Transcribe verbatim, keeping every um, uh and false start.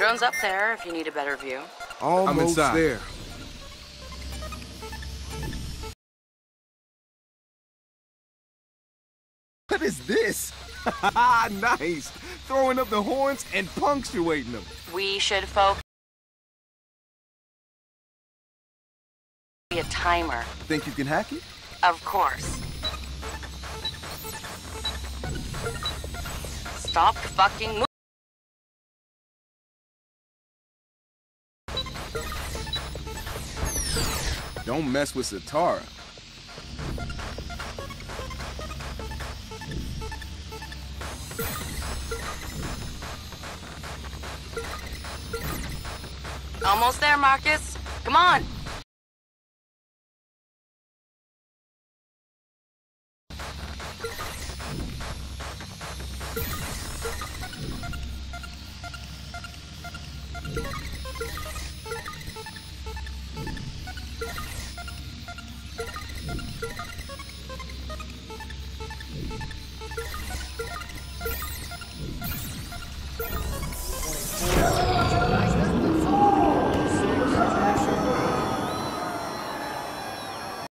Drone's up there if you need a better view. Almost there. What is this? Nice! Throwing up the horns and punctuating them. We should focus. A timer. Think you can hack it? Of course. Stop fucking moving. Don't mess with Satara. Almost there, Marcus. Come on. Yeah.